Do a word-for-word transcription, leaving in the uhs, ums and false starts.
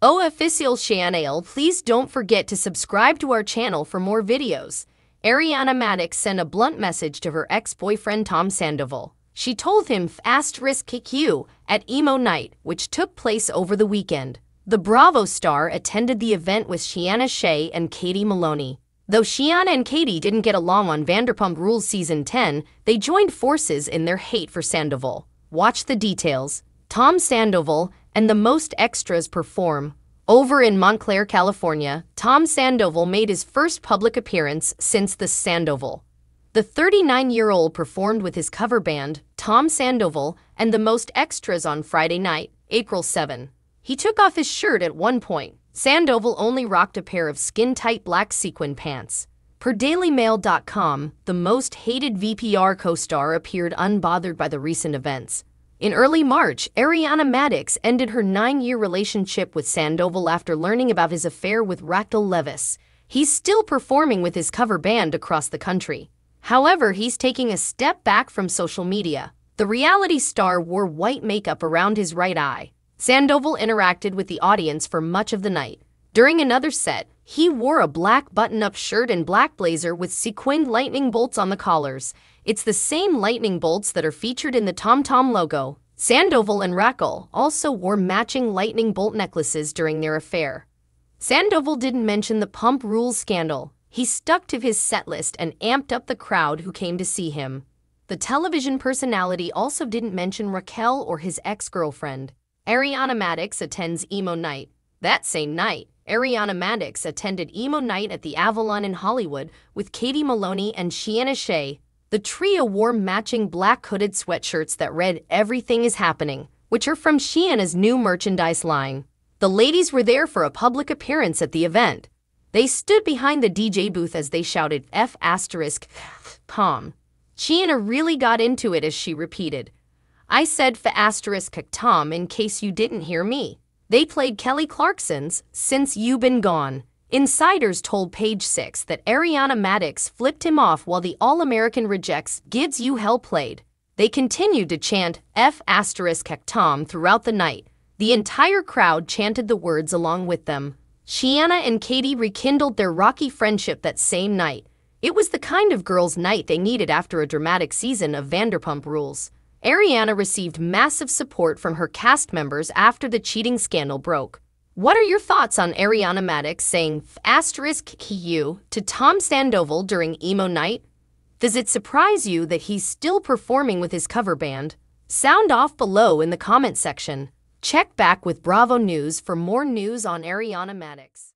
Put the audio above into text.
Oh, official channel, please don't forget to subscribe to our channel for more videos. Ariana Madix sent a blunt message to her ex-boyfriend Tom Sandoval. She told him asterisk Q at Emo Night, which took place over the weekend. The Bravo star attended the event with Scheana Shay and Katie Maloney. Though Scheana and Katie didn't get along on Vanderpump Rules Season ten, they joined forces in their hate for Sandoval. Watch the details. Tom Sandoval and the Most Extras perform. Over in Montclair, California, Tom Sandoval made his first public appearance since The Sandoval. The thirty-nine-year-old performed with his cover band, Tom Sandoval, and the Most Extras on Friday night, April seventh. He took off his shirt at one point. Sandoval only rocked a pair of skin-tight black sequin pants. Per Daily Mail dot com, the most hated V P R co-star appeared unbothered by the recent events. In early March, Ariana Madix ended her nine-year relationship with Sandoval after learning about his affair with Raquel Leviss. He's still performing with his cover band across the country. However, he's taking a step back from social media. The reality star wore white makeup around his right eye. Sandoval interacted with the audience for much of the night. During another set, he wore a black button-up shirt and black blazer with sequined lightning bolts on the collars. It's the same lightning bolts that are featured in the Tom-Tom logo. Sandoval and Raquel also wore matching lightning bolt necklaces during their affair. Sandoval didn't mention the Pump Rules scandal. He stuck to his setlist and amped up the crowd who came to see him. The television personality also didn't mention Raquel or his ex-girlfriend. Ariana Madix attends Emo Night. That same night, Ariana Madix attended Emo Night at the Avalon in Hollywood with Katie Maloney and Scheana Shay. The trio wore matching black hooded sweatshirts that read "Everything is Happening," which are from Scheana's new merchandise line. The ladies were there for a public appearance at the event. They stood behind the D J booth as they shouted F asterisk Tom. Scheana really got into it as she repeated, "I said for asterisk Tom in case you didn't hear me." They played Kelly Clarkson's Since You Been Gone. Insiders told Page Six that Ariana Madix flipped him off while the All-American Rejects Gives You Hell played. They continued to chant F asterisk Tom throughout the night. The entire crowd chanted the words along with them. Scheana and Katie rekindled their rocky friendship that same night. It was the kind of girls' night they needed after a dramatic season of Vanderpump Rules. Ariana received massive support from her cast members after the cheating scandal broke. What are your thoughts on Ariana Madix saying asterisk Q to Tom Sandoval during Emo Night? Does it surprise you that he's still performing with his cover band? Sound off below in the comment section. Check back with Bravo News for more news on Ariana Madix.